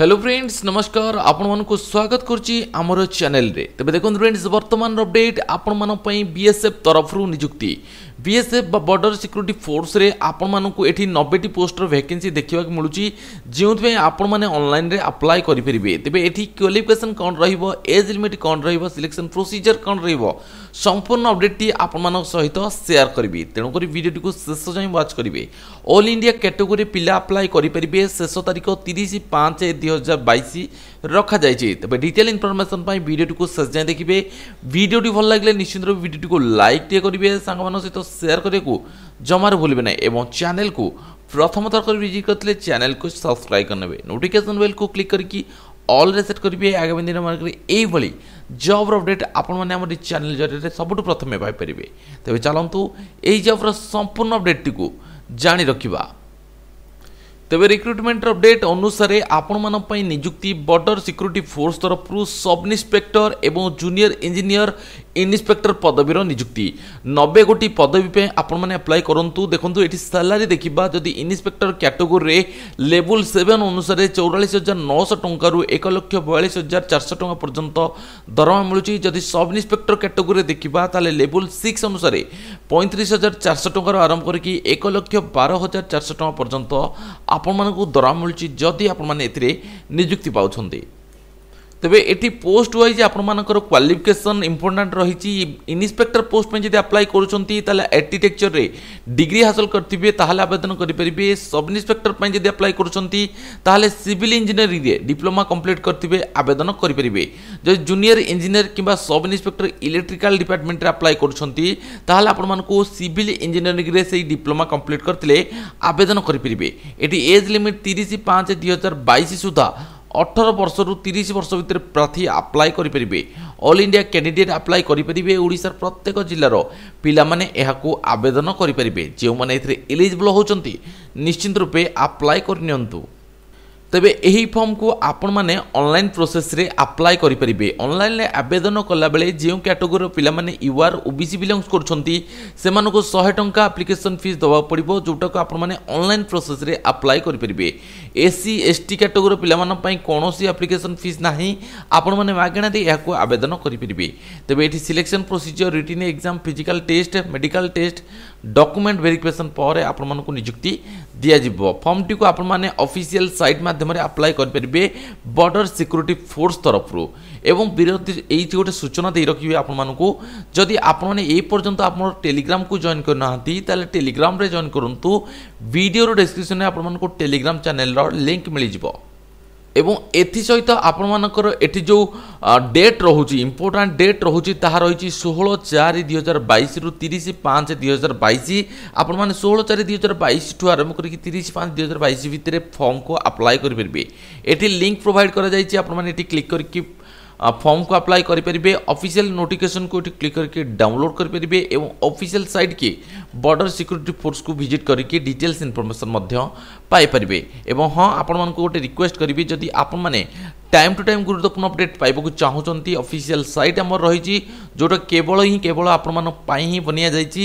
Hello friends नमस्कार आपण मानकु स्वागत करछि हमर चैनल रे। तबे देखन फ्रेंड्स वर्तमान अपडेट आपण मान पई बीएसएफ तरफ रु नियुक्ति बीएसएफ बॉर्डर सिक्यूरिटी फोर्स रे आपण मानकु एठी 90 टी पोस्ट रो वैकेंसी देखिबा के मिलुछि जेउथ पे आपण माने ऑनलाइन रे अप्लाई करि परिबे। तबे एठी क्वालिफिकेशन कोन रहिबो, एज लिमिट कोन रहिबो, सिलेक्शन प्रोसीजर कोन रहिबो, संपूर्ण अपडेट टी आपण मानक सहित शेयर करबी। तेणु करी वीडियो टी को शेष जाय वाच करबे। ऑल इंडिया कैटेगरी पिला अप्लाई करि परिबे। शेष तारिख 30/5/2022 रखा जायछि। तबे डिटेल इनफॉरमेशन पई वीडियो टी को शेष जाय देखिबे। वीडियो टी भल लागले निश्चित रूप वीडियो टी को लाइक टे करिवे, संग मानक सहित शेयर करे को जमार भूलिबे ना एवं चैनल को प्रथम तौर पर विजिट करले चैनल को सब्सक्राइब करनेबे, नोटिफिकेशन बेल को क्लिक करके ऑल रे सेट करिवे। आगामी दिन मानक रे एई भली जॉब अपडेट आपण माने हमर चैनल जरिए सबटु प्रथमे पाई परिबे। तबे चलंतु एई जॉब रो संपूर्ण अपडेट टी को जानि रखिबा। तेज रिक्रुटमेंट अपडेट अनुसार आपण मान पई नियुक्ति बॉर्डर सिक्यूरिटी फोर्स तरफ सब इंस्पेक्टर एवं जूनियर इंजीनियर इन्स्पेक्टर पदवीर नियुक्ति 90 गोटी पदवीपे आपण मैंने अप्लाई करूँ। देखो ये सालारी देखा जदि इन्स्पेक्टर कैटेगोरी लेवल 7 अनुसार 44,900 टू 1,42,400 टका पर्यंत दरमा मिलूँ। जदि सब इन्स्पेक्टर कैटेगोरी देखा ताले लेवल 6 अनुसार 35,400 टकर आरंभ करके 1,12,400 टका पर्यंत आपण मानकु दरमा मिलूँ जदि आपण मैंने नियुक्ति पाउछन्ते। तेबे एटी पोस्ट वाइज आपण मानकर क्वालिफिकेशन इंपोर्टेंट रही। इन्स्पेक्टर पोस्ट में जब अप्लाई कर आर्किटेक्चर रे डिग्री हासिल करथिबे ताहले आवेदन करें। सब इन्स्पेक्टर पर जब अप्लाई कर सिविल इंजीनियरिंग रे डिप्लोमा कंप्लीट करथिबे आवेदन करें। जो जूनियर इंजीनियर किंबा सब इन्स्पेक्टर इलेक्ट्रिकल डिपार्टमेंट रे अप्लाई कर आपण मानकु सिविल इंजीनियरिंग रे से डिप्लोमा कंप्लीट करथिले आवेदन करें। एटी एज लिमिट 30/5/2022 सुधा 18 वर्ष रु 30 वर्ष भितर प्रार्थी अप्लाई करें। ऑल इंडिया कैंडिडेट अप्लाई करें। ओडिशा प्रत्येक जिलार पिलामाने एहाकु आवेदन करें। जो माने एथिरे एलिजिबल होचंती निश्चिंत रूपे अप्लाई करनियंतु। तेबे एही फॉर्म को आपण माने ऑनलाइन प्रोसेस रे अप्लाई करि परिबे। ऑनलाइन ले आवेदन कला बेले जे कैटेगरी पिला माने यूआर ओबीसी बिलोंग्स करछंती सेमान को 100 टंका एप्लिकेशन फीस दवा पड़िबो, जोटा को आपण माने ऑनलाइन प्रोसेस रे अप्लाई करि परिबे। एससी एसटी कैटेगरी पिला माने पई कोनोसी एप्लिकेशन फीस नाही, आपण माने मागणा दे याको आवेदन करि परिबे। तेबे एठी selection procedure written exam physical test medical test document verification पर आपण माने को नियुक्ति दिया जिवो। फॉर्म टी को आपण माने ऑफिशियल साइट अप्लाई करें बॉर्डर सिक्यूरिटी फोर्स तरफ रु। एवं ये गोटे सूचना दे रखिए आपण मानू जदि आपने पर्यंत आप टेलीग्राम को जॉइन करना ताले टेलीग्राम रे जॉइन करूँ। वीडियो डिस्क्रिप्शन आपको टेलीग्राम चैनल लिंक मिल जाए। एवं एसत आपण मानकर एटी जो डेट रोचे इंपोर्टाट डेट रोचे ताहा रही 16/4/2022 रु 30/5/2022। आपण मैंने 16/4/2022 ठू आरंभ करके 30/5/2022 भितर फॉर्म को अप्लाई करें। ये लिंक प्रोवाइड कर क्लिक करके फॉर्म को अप्लाई करें। ऑफिशियल नोटिफिकेशन को क्लिक करके डाउनलोड करें एवं ऑफिशियल साइट के बॉर्डर सिक्यूरिटी फोर्स को विजिट करके डिटेल्स इनफॉरमेशन पाई परिबे। एवं हाँ आपण मानकु गोटे रिक्वेस्ट करिबे जदि आपण माने टाइम टू टाइम गुरुत्वपूर्ण अपडेट पाइबा चाहूँगी ऑफिशियल साइट आमर रही जोटा केवल आपण मानी बनिया जाइए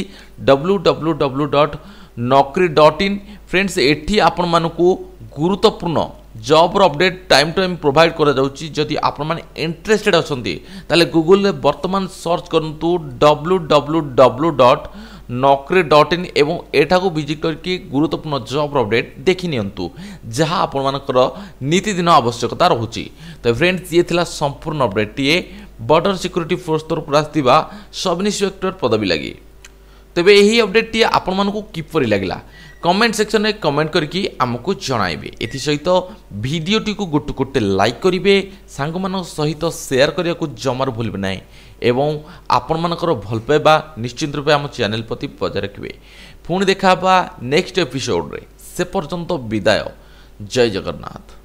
www.nokri.in। फ्रेंड्स एठी आपण मानकु गुरुत्वपूर्ण job update time to time provide करी। आपण मैंने इंटरेस्टेड अच्छा ताले गूगल वर्तमान सर्च करूँ www.nokri.in एवं एठा को विजिट करके गुरुत्वपूर्ण जॉब अपडेट देखि नियंतु जहाँ आपण मानकर नीतिदिन आवश्यकता रोचे। तो फ्रेंड्स ये थिला संपूर्ण अपडेट टीए बॉर्डर सिक्यूरिटी फोर्स तरफ आसथिबा सब इन्स्पेक्टर पदवी लगी। तेबे यही अपडेट टी आपण मानकु किपरि लागला कमेंट सेक्शन में कमेंट करके आमको जणाइबे। एथि सहित वीडियो टी को गोटे गोटे लाइक करिवे, सांग मान सहित शेयर करिया को जमार भूलिबे नै एवं आपण मानकर भल पाइबा निश्चित रूपे आम चैनल प्रति बजाय रखिबे। पुणी देखा नेक्स्ट एपिसोड रे, से पर्यंत विदाय, जय जगन्नाथ।